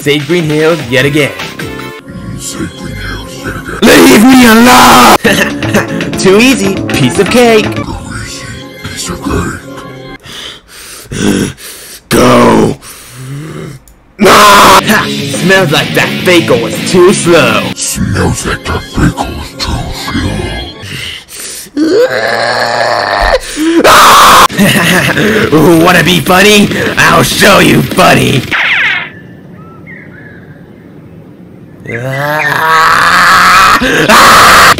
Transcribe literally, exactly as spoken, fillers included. Sage Green Hills yet again. Sage Green Hills yet again. Leave me alone! Too easy, piece of cake. Too easy, piece of cake. Go! Nah! Ha! Smells like that bagel was too slow. Smells like that bagel was too slow. Ah! Wanna be funny? I'll show you funny. Ah! Ah!